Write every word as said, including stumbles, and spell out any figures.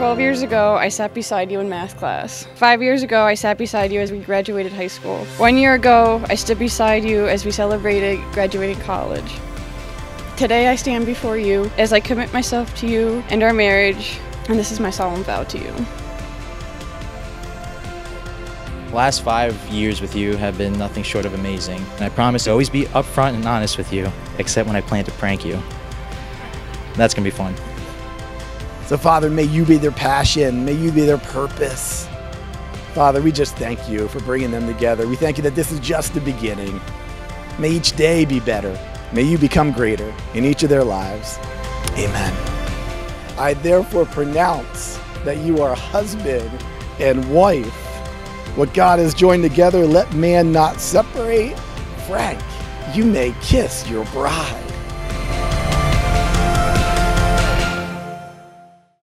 twelve years ago, I sat beside you in math class. Five years ago, I sat beside you as we graduated high school. One year ago, I stood beside you as we celebrated graduating college. Today, I stand before you as I commit myself to you and our marriage, and this is my solemn vow to you. The last five years with you have been nothing short of amazing, and I promise to always be upfront and honest with you, except when I plan to prank you. That's going to be fun. So Father, may you be their passion, may you be their purpose. Father, we just thank you for bringing them together. We thank you that this is just the beginning. May each day be better. May you become greater in each of their lives. Amen. I therefore pronounce that you are husband and wife. What God has joined together, let man not separate. Frank, you may kiss your bride.